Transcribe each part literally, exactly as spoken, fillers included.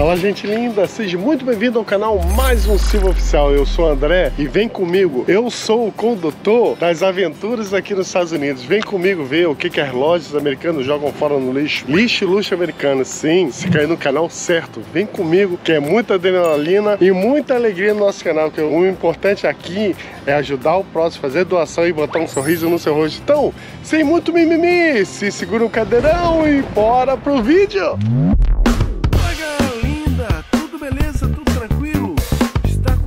Fala, gente linda, seja muito bem-vindo ao canal Mais um Silva Oficial. Eu sou o André e vem comigo, eu sou o condutor das aventuras aqui nos Estados Unidos. Vem comigo ver o que, que as lojas americanas jogam fora no lixo. Lixo e luxo americano, sim, se cair no canal certo. Vem comigo, que é muita adrenalina e muita alegria no nosso canal, que o importante aqui é ajudar o próximo, fazer doação e botar um sorriso no seu rosto. Então, sem muito mimimi, se segura um cadeirão e bora pro vídeo!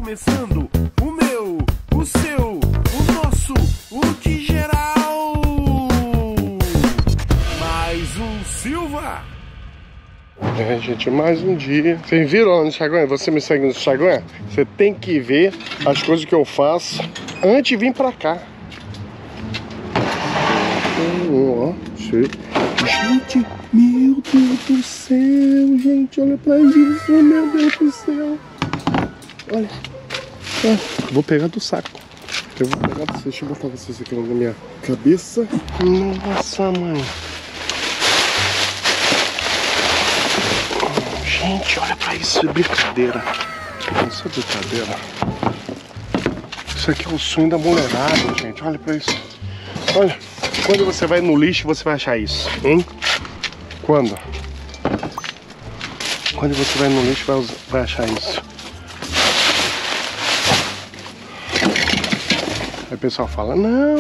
Começando o meu, o seu, o nosso, o de geral. Mais um Silva. É, gente, mais um dia. Vocês viram lá no Instagram? Você me segue no Instagram? Você tem que ver as coisas que eu faço antes de vir pra cá. Hum, ó, gente, meu Deus do céu, gente, olha pra isso, meu Deus do céu. Olha. Ah, vou pegar do saco. Eu vou pegar do saco. Deixa eu botar vocês aqui na minha cabeça. Nossa, mãe. Gente, olha pra isso. É brincadeira. Isso é brincadeira. Isso aqui é o sonho da mulherada, gente. Olha pra isso. Olha. Quando você vai no lixo, você vai achar isso, hein? Quando? Quando você vai no lixo, vai, vai achar isso. Aí o pessoal fala, não,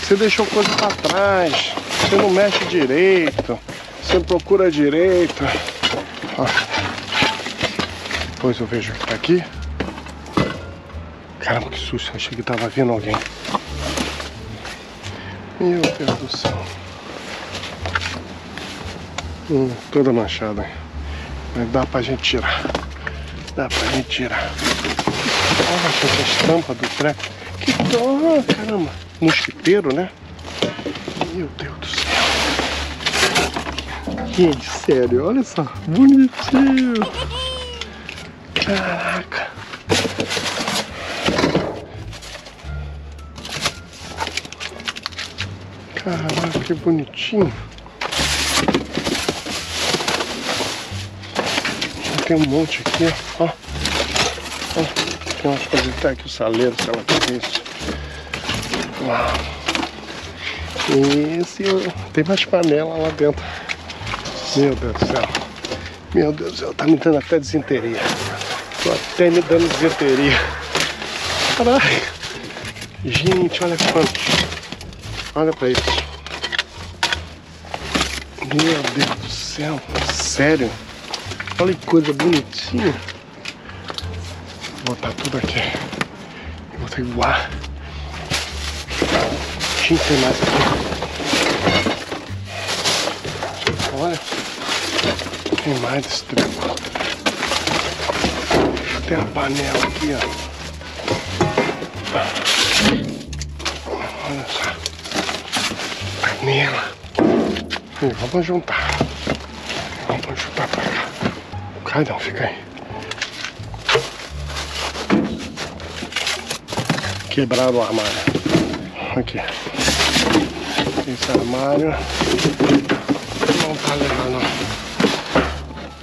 você deixou coisa pra trás, você não mexe direito, você não procura direito. Ó, depois eu vejo o que tá aqui. Caramba, que susto, achei que tava vindo alguém. Meu Deus do céu. Hum, toda manchada. Mas dá pra gente tirar. Dá pra gente tirar. Olha essa estampa do treco. Que dó, caramba. Mosquiteiro, né? Meu Deus do céu. Gente, sério, olha só. Bonitinho. Caraca. Caraca, que bonitinho. Já tem um monte aqui, ó. Ó. Tem umas coisas até aqui, o saleiro, sei lá o que é isso. Uau. Esse, tem mais panela lá dentro. Meu Deus do céu. Meu Deus do céu, tá me dando até desenteria. Tô até me dando desenteria. Caraca. Gente, olha quanto. Olha pra isso. Meu Deus do céu, sério. Olha que coisa bonitinha. Vou botar tudo aqui. Eu vou ter que voar. Gente, tem mais aqui. Olha. Tem mais desse treco. Tem uma panela aqui, ó. Olha só. Panela. E vamos juntar. Vamos juntar pra cá. Cai não, fica aí. Quebraram o armário. Aqui. Esse armário não tá legal, não.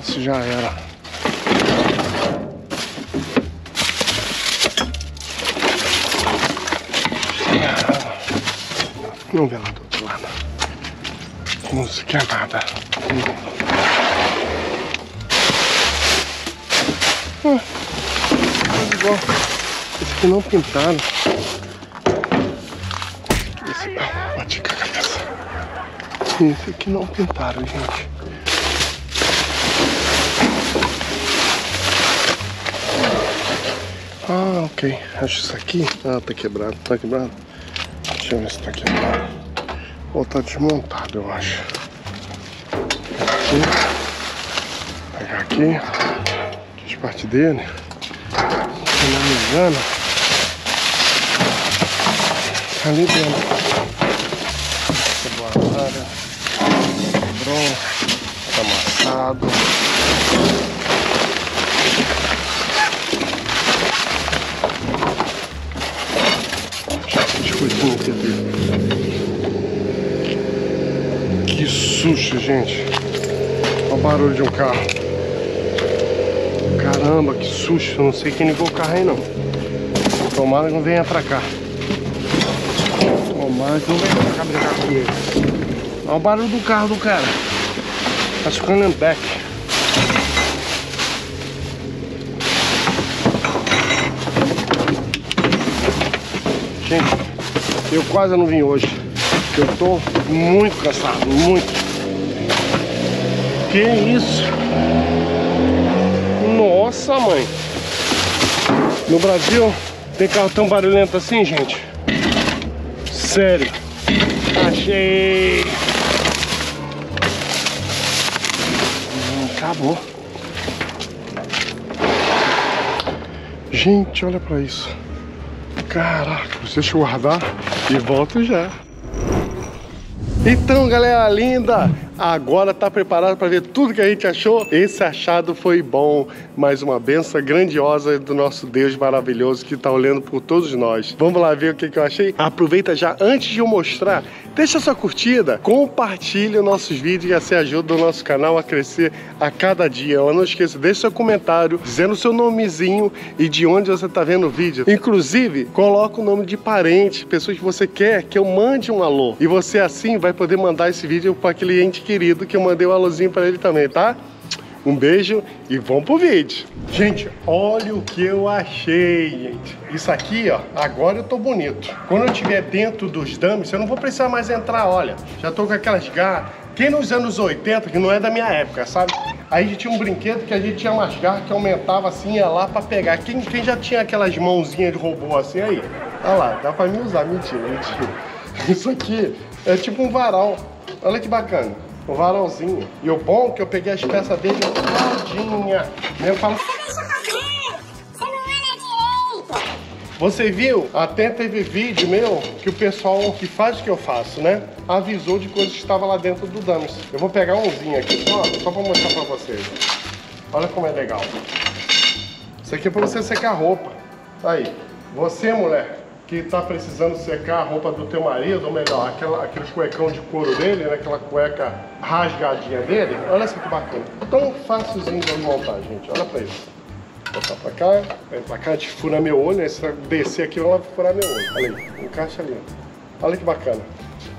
Isso já era. Não vê lá do outro lado. Não se quer nada. Ah, tá igual. Esse aqui não pintaram. Esse, ah, bati com a cabeça. Esse aqui não pintaram, gente. Ah, ok. Acho isso aqui. Ah, tá quebrado. Tá quebrado? Deixa eu ver se tá quebrado. Ou tá desmontado, eu acho. Aqui. Pegar aqui. Fiz parte dele. Se não me engano, tá ali dentro. Boa área. Quebrou. Tá amassado. Que susto, gente. Olha o barulho de um carro. Caramba, que susto. Não sei quem ligou o carro aí, não. Tomara que não venha pra cá. Tomara que não venha pra cá brincar com ele. Olha o barulho do carro do cara. Tá ficando em back. Gente, eu quase não vim hoje. Eu tô muito cansado, muito. Que isso? Nossa, mãe. No Brasil tem carro tão barulhento assim, gente? Sério. Achei. Hum, acabou. Gente, olha pra isso. Caraca, deixa eu guardar e volto já. Então, galera linda, agora tá preparado para ver tudo que a gente achou? Esse achado foi bom, mais uma benção grandiosa do nosso Deus maravilhoso que tá olhando por todos nós. Vamos lá ver o que que eu achei? Aproveita já, antes de eu mostrar, deixa sua curtida, compartilha nossos vídeos e assim ajuda o nosso canal a crescer a cada dia. Não esqueça, deixa seu comentário dizendo o seu nomezinho e de onde você tá vendo o vídeo. Inclusive, coloca o nome de parentes, pessoas que você quer que eu mande um alô. E você assim vai Vai poder mandar esse vídeo para aquele ente querido que eu mandei um alôzinho para ele também, tá? Um beijo e vamos pro vídeo. Gente, olha o que eu achei, gente. Isso aqui, ó, agora eu tô bonito. Quando eu estiver dentro dos dames, eu não vou precisar mais entrar, olha. Já tô com aquelas garras. Quem nos anos oitenta, que não é da minha época, sabe? Aí a gente tinha um brinquedo que a gente tinha umas garras que aumentava assim, ia lá para pegar. Quem, quem já tinha aquelas mãozinhas de robô assim aí? Olha lá, dá para me usar, mentira, mentira. Isso aqui é tipo um varal. Olha que bacana. Um varalzinho. E o bom é que eu peguei as peças dele todinha. Mesmo falo... Você não anda direito. Você viu? Até teve vídeo meu que o pessoal que faz o que eu faço, né? Avisou de coisas que estavam lá dentro do Damis. Eu vou pegar umzinho aqui só, só pra mostrar pra vocês. Olha como é legal. Isso aqui é pra você secar a roupa. Aí. Você, mulher, que tá precisando secar a roupa do teu marido, ou melhor, aquela, aquele cuecão de couro dele, né? Aquela cueca rasgadinha dele. Olha só que bacana. Tão facilzinho de montar, gente. Olha pra isso. Vou botar pra cá, vem pra cá, te fura meu olho, né? Se descer aqui, vai furar meu olho. Olha aí, encaixa ali. Olha que bacana.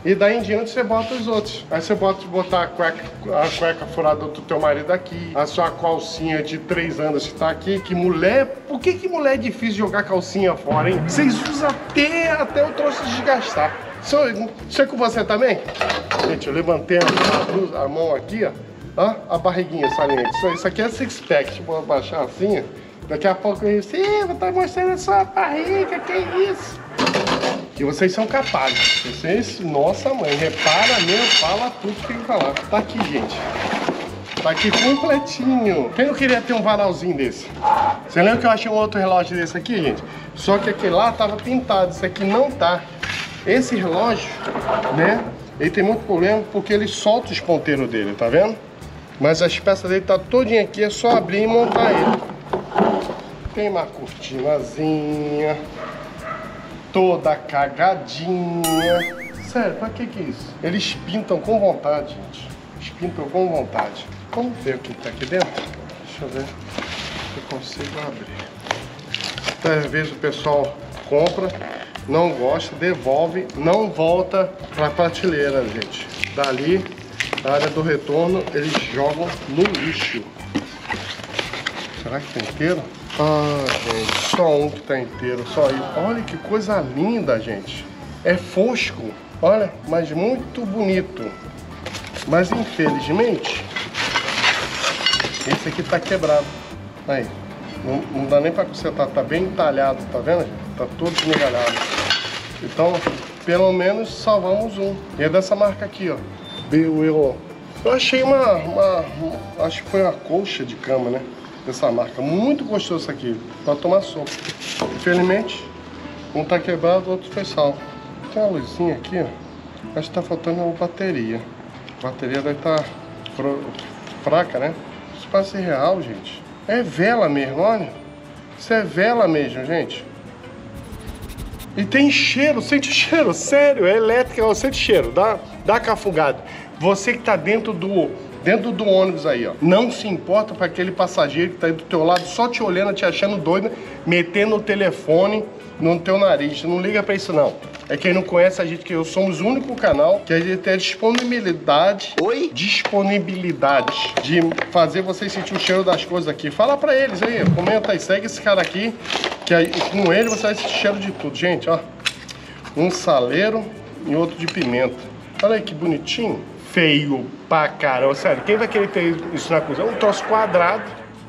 E daí em diante você bota os outros. Aí você bota botar a cueca, a cueca furada do teu marido aqui, a sua calcinha de três anos que tá aqui, que mulher... Por que que mulher é difícil jogar calcinha fora, hein? Vocês usam até, até o troço desgastar. Sou, sou com você também? Gente, eu levantei a, a mão aqui, ó. ó a barriguinha saliente. Isso, isso aqui é six-pack, tipo, vou baixar assim, ó. Daqui a pouco eu disse, ih, vou tá mostrando a sua barriga, que isso? E vocês são capazes. Vocês, nossa mãe, repara, meu, fala tudo que tem que falar. Tá aqui, gente. Tá aqui completinho. Quem não queria ter um varalzinho desse? Você lembra que eu achei um outro relógio desse aqui, gente? Só que aquele lá tava pintado, esse aqui não tá. Esse relógio, né, ele tem muito problema porque ele solta os ponteiros dele, tá vendo? Mas as peças dele tá todinha aqui, é só abrir e montar ele. Tem uma cortinazinha. Toda cagadinha. Sério, pra que que é isso? Eles pintam com vontade, gente. Eles pintam com vontade. Vamos ver o que tá aqui dentro? Deixa eu ver se eu consigo abrir. Às vezes o pessoal compra, não gosta, devolve, não volta pra prateleira, gente. Dali, na área do retorno, eles jogam no lixo. Será que tá inteiro? Ah, gente, só um que tá inteiro, só aí. Olha que coisa linda, gente. É fosco, olha, mas muito bonito. Mas infelizmente, esse aqui tá quebrado. Aí, não, não dá nem pra consertar, tá bem entalhado, tá vendo? Tá todo esmigalhado. Então, pelo menos salvamos um. E é dessa marca aqui, ó. Eu achei uma, uma, uma, acho que foi uma colcha de cama, né? Dessa marca, muito gostoso isso aqui, pra tomar sopa. Infelizmente, um tá quebrado, o outro foi salvo. Tem uma luzinha aqui, ó. Acho que tá faltando uma bateria. A bateria deve tá fraca, né? Isso parece real, gente. É vela mesmo, olha. Isso é vela mesmo, gente. E tem cheiro, sente cheiro, sério, é elétrica, sente cheiro, dá, dá cafugado. Você que tá dentro do dentro do ônibus aí, ó. Não se importa para aquele passageiro que tá aí do teu lado só te olhando, te achando doido, metendo o telefone no teu nariz. Não liga para isso, não. É quem não conhece a gente, que eu somos o único canal que a gente tem a disponibilidade... Oi? Disponibilidade de fazer vocês sentir o cheiro das coisas aqui. Fala pra eles aí, comenta aí, segue esse cara aqui, que aí, com ele você vai sentir cheiro de tudo. Gente, ó, um saleiro e outro de pimenta. Olha aí que bonitinho. Feio pra caramba. Sério, quem vai querer ter isso na cozinha? Um troço quadrado,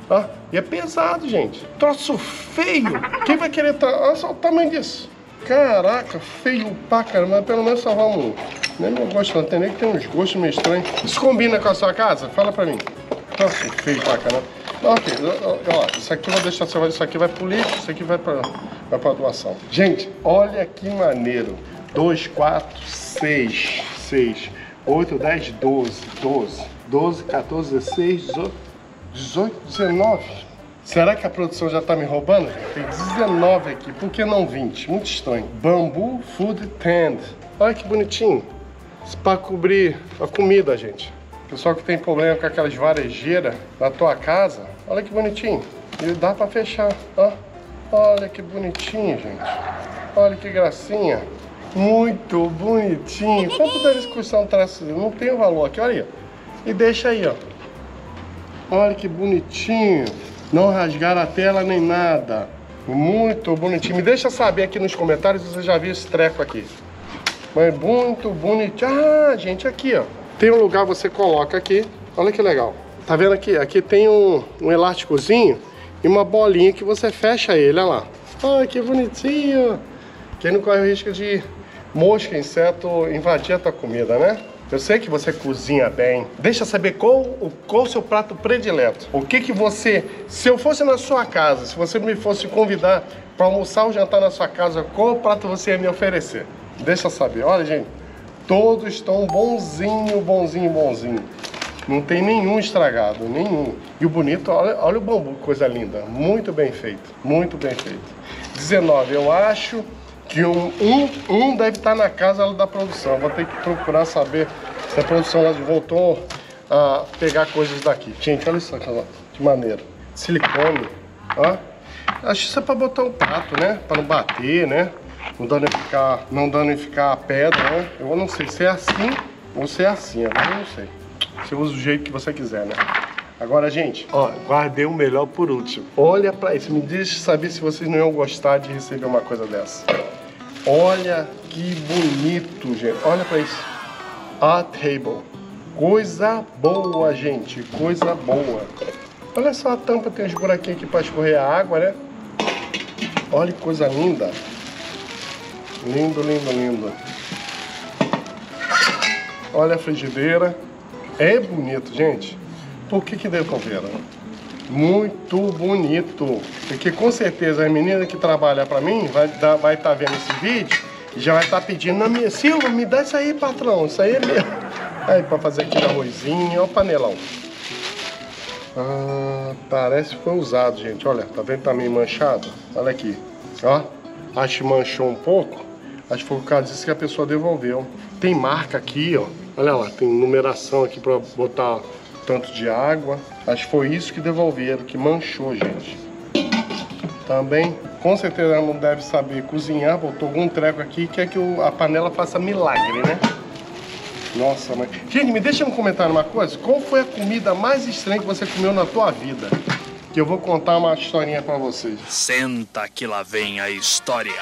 ó, e é pesado, gente. Troço feio. Quem vai querer... Tra... Olha só o tamanho disso. Caraca, feio pra caramba, mas pelo menos salvar um. Não é meu gosto, não. Tem nem que tem uns gostos meio estranhos. Isso combina com a sua casa? Fala pra mim. Nossa, feio pra caramba. Ok, ó, isso aqui eu vou deixar salvar, isso aqui vai pro lixo, isso aqui vai pra, vai pra doação. Gente, olha que maneiro. dois, quatro, seis, seis, oito, dez, doze, doze, doze, quatorze, dezesseis, dezoito, dezenove. Será que a produção já tá me roubando? Tem dezenove aqui, por que não vinte? Muito estranho. Bamboo Food Tend. Olha que bonitinho. Isso pra cobrir a comida, gente. Pessoal que tem problema com aquelas varejeiras na tua casa, olha que bonitinho. E dá pra fechar, ó. Olha que bonitinho, gente. Olha que gracinha. Muito bonitinho. Quanto deve custar um traço? Não tem o valor aqui, olha aí. E deixa aí, ó. Olha que bonitinho. Não rasgaram a tela nem nada. Muito bonitinho. Me deixa saber aqui nos comentários se você já viu esse treco aqui. Mas muito bonitinho. Ah, gente, aqui, ó. Tem um lugar, você coloca aqui. Olha que legal. Tá vendo aqui? Aqui tem um, um elásticozinho e uma bolinha que você fecha ele, olha lá. Olha que bonitinho. Quem não corre o risco de mosca, inseto, invadir a tua comida, né? Eu sei que você cozinha bem. Deixa saber qual o seu prato predileto. O que que você... Se eu fosse na sua casa, se você me fosse convidar para almoçar ou jantar na sua casa, qual prato você ia me oferecer? Deixa saber. Olha, gente. Todos estão bonzinho, bonzinho, bonzinho. Não tem nenhum estragado, nenhum. E o bonito, olha, olha o bambu, coisa linda. Muito bem feito, muito bem feito. dezenove, eu acho que um, um, um deve estar na casa da produção. Vou ter que procurar saber se a produção voltou a pegar coisas daqui. Gente, olha isso aqui, que maneiro. Silicone, ó. Acho que isso é para botar um prato, né? Para não bater, né? Não danificar, não danificar a pedra, né? Eu não sei se é assim ou se é assim, agora eu não sei. Você usa o jeito que você quiser, né? Agora, gente, ó, guardei o melhor por último. Olha pra isso, me deixa saber se vocês não iam gostar de receber uma coisa dessa. Olha que bonito, gente. Olha pra isso. A table. Coisa boa, gente. Coisa boa. Olha só a tampa, tem uns buraquinhos aqui pra escorrer a água, né? Olha que coisa linda. Lindo, lindo, lindo. Olha a frigideira. É bonito, gente. Por que que deu coveira? Muito bonito. Porque com certeza a menina que trabalha pra mim vai estar vai tá vendo esse vídeo e já vai estar tá pedindo na minha... Silva, me dá isso aí, patrão. Isso aí é meu. Aí pra fazer aquele arrozinho. Olha o panelão. Ah, parece que foi usado, gente. Olha, tá vendo que tá meio manchado? Olha aqui. Ó, acho que manchou um pouco. Acho que foi por causa disso que a pessoa devolveu. Tem marca aqui, ó. Olha lá, tem numeração aqui pra botar tanto de água. Acho que foi isso que devolveram, que manchou, gente. Também, com certeza ela não deve saber cozinhar. Botou algum treco aqui, quer que a panela faça milagre, né? Nossa, mas... Gente, me deixa um comentário uma coisa. Qual foi a comida mais estranha que você comeu na tua vida? Que eu vou contar uma historinha pra vocês. Senta que lá vem a história.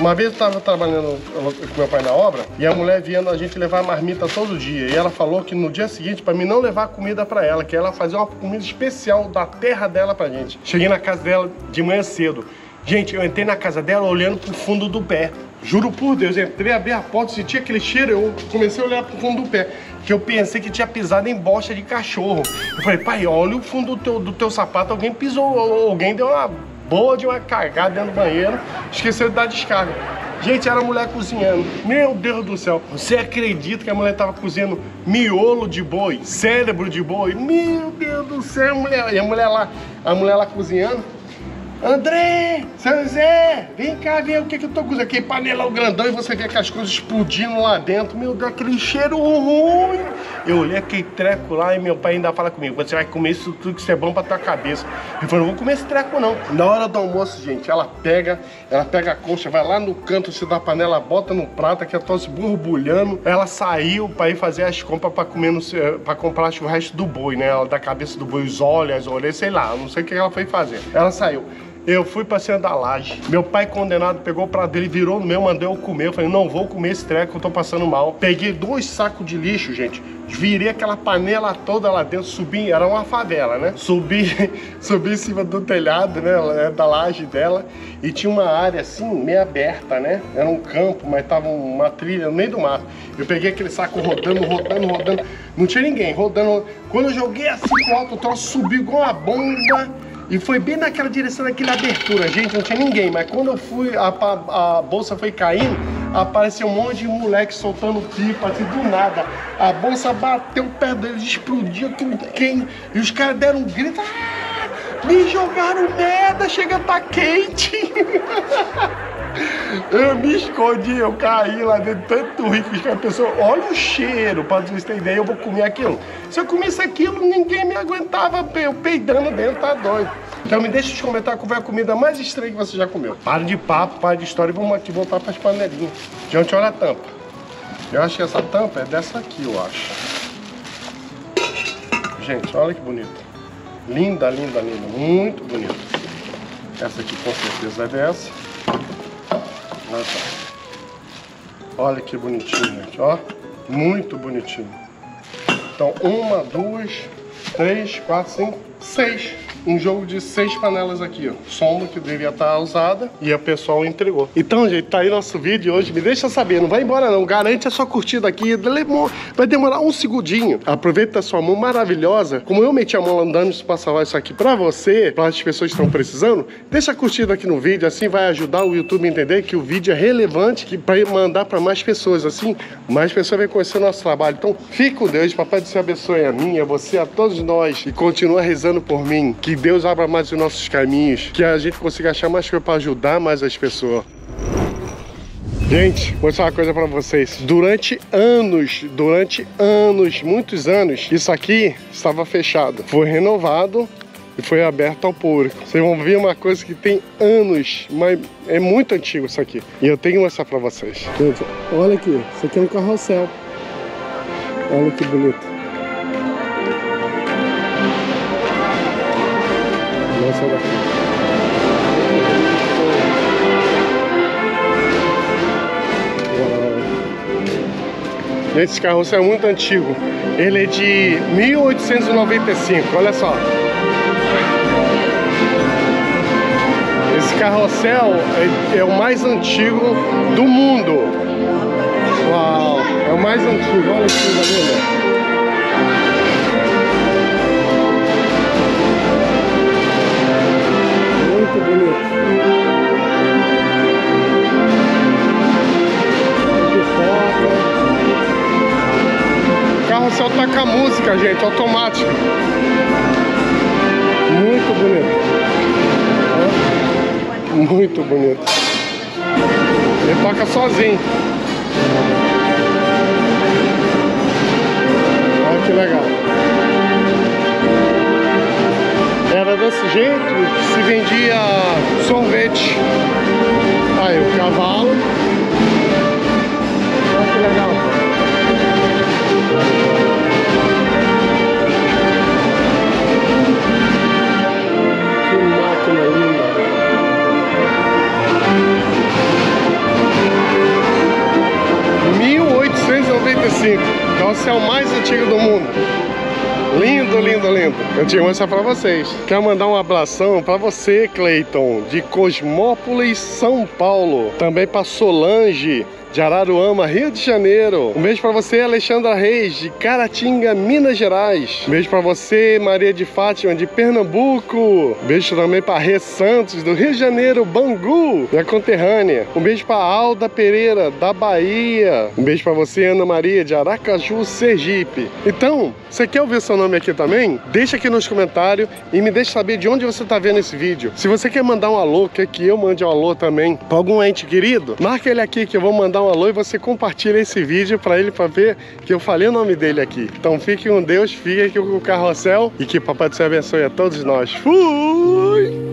Uma vez eu estava trabalhando com meu pai na obra e a mulher vendo a gente levar a marmita todo dia. E ela falou que no dia seguinte, para mim não levar comida para ela, que ela fazia uma comida especial da terra dela pra gente. Cheguei na casa dela de manhã cedo. Gente, eu entrei na casa dela olhando pro fundo do pé. Juro por Deus, entrei, abri a porta, senti aquele cheiro, eu comecei a olhar pro fundo do pé. Que eu pensei que tinha pisado em bosta de cachorro. Eu falei, pai, olha o fundo do teu, do teu sapato, alguém pisou, alguém deu uma... boa de uma cagada dentro do banheiro, esqueceu de dar descarga. Gente, era a mulher cozinhando. Meu Deus do céu, você acredita que a mulher tava cozinhando miolo de boi, cérebro de boi? Meu Deus do céu, mulher. E a mulher lá, a mulher lá cozinhando. André, seu Zé, vem cá ver o que que eu tô cozinhando. Aquele panelão grandão e você vê aquelas coisas explodindo lá dentro. Meu Deus, aquele cheiro ruim. Eu olhei aquele treco lá e meu pai ainda fala comigo: você vai comer isso tudo, que isso é bom pra tua cabeça. Eu falei, não vou comer esse treco não. Na hora do almoço, gente, ela pega, ela pega a coxa, vai lá no canto assim, da panela, bota no prato, que a tosse borbulhando. Ela saiu pra ir fazer as compras pra comer, no, pra comprar o resto do boi, né? Ela da cabeça do boi, os olhos, as orelhas, sei lá, não sei o que ela foi fazer. Ela saiu. Eu fui pra cima da laje. Meu pai condenado pegou o prato dele, virou no meu, mandou eu comer. Eu falei, não vou comer esse treco, eu tô passando mal. Peguei dois sacos de lixo, gente. Virei aquela panela toda lá dentro, subi, era uma favela, né? Subi, subi em cima do telhado, né? Da laje dela. E tinha uma área assim, meio aberta, né? Era um campo, mas tava uma trilha no meio do mato. Eu peguei aquele saco rodando, rodando, rodando. Não tinha ninguém, rodando. Quando eu joguei assim pro alto, o troço subiu igual uma bomba. E foi bem naquela direção daquela abertura, gente, não tinha ninguém, mas quando eu fui, a, a, a bolsa foi caindo, apareceu um monte de moleque soltando pipa, assim, do nada. A bolsa bateu o pé deles, explodiu com quem? E os caras deram um grito, ah, me jogaram merda, chega, tá quente. Eu me escondi, eu caí lá dentro, tanto rico que a pessoa, olha o cheiro, pra vocês terem ideia, eu vou comer aquilo. Se eu comesse aquilo, ninguém me aguentava, eu peidando dentro, tá doido. Então me deixa nos comentários qual foi a comida mais estranha que você já comeu. Para de papo, para de história e vamos aqui voltar pras panelinhas. Gente, olha a tampa. Eu acho que essa tampa é dessa aqui, eu acho. Gente, olha que bonita. Linda, linda, linda, muito bonita. Essa aqui com certeza é dessa. Olha, olha que bonitinho, gente, ó. Muito bonitinho. Então, uma, duas, três, quatro, cinco, seis. Um jogo de seis panelas aqui, ó. Soma que devia estar usada e o pessoal entregou. Então, gente, tá aí nosso vídeo hoje. Me deixa saber, não vai embora não. Garante a sua curtida aqui. Vai demorar um segundinho. Aproveita a sua mão maravilhosa. Como eu meti a mão lá no DAMIS pra salvar isso aqui pra você, para as pessoas que estão precisando, deixa a curtida aqui no vídeo. Assim vai ajudar o YouTube a entender que o vídeo é relevante, que pra mandar pra mais pessoas. Assim, mais pessoas vão conhecer o nosso trabalho. Então, fica com Deus. Papai do Céu abençoe a mim, a você, a todos nós. E continua rezando por mim. Que Deus abra mais os nossos caminhos, que a gente consiga achar mais coisa para ajudar mais as pessoas. Gente, vou mostrar uma coisa para vocês. Durante anos, durante anos, muitos anos, isso aqui estava fechado. Foi renovado e foi aberto ao público. Vocês vão ver uma coisa que tem anos, mas é muito antigo isso aqui. E eu tenho que mostrar para vocês. Gente, olha aqui, isso aqui é um carrossel. Olha que bonito. Esse carrossel é muito antigo. Ele é de mil oitocentos e noventa e cinco, olha só. Esse carrossel é, é o mais antigo do mundo. Uau, é o mais antigo, olha que coisa linda. Muito bonito. O carrossel tá com a música, gente, automático. Muito bonito. Muito bonito. Ele toca sozinho. Olha que legal. Era desse jeito que se vendia sorvete. Aí o cavalo. Olha que legal. Que máquina linda. mil oitocentos e noventa e cinco. Então esse é o mais antigo do mundo. Lindo, lindo, lindo. Eu tinha que mostrar pra vocês. Quero mandar um abração pra você, Cleiton, de Cosmópolis, São Paulo. Também pra Solange, de Araruama, Rio de Janeiro. Um beijo pra você, Alexandra Reis, de Caratinga, Minas Gerais. Um beijo pra você, Maria de Fátima, de Pernambuco. Um beijo também pra Rê Santos, do Rio de Janeiro, Bangu, minha conterrânea. Um beijo pra Alda Pereira, da Bahia. Um beijo pra você, Ana Maria, de Aracaju, Sergipe. Então, você quer ouvir seu nome aqui também? Deixa aqui nos comentários e me deixa saber de onde você tá vendo esse vídeo. Se você quer mandar um alô, quer que eu mande um alô também pra algum ente querido, marca ele aqui que eu vou mandar um alô e você compartilha esse vídeo pra ele, pra ver que eu falei o nome dele aqui. Então fique com Deus, fique aqui com o Carrossel e que Papai do Céu abençoe a todos nós. Fui!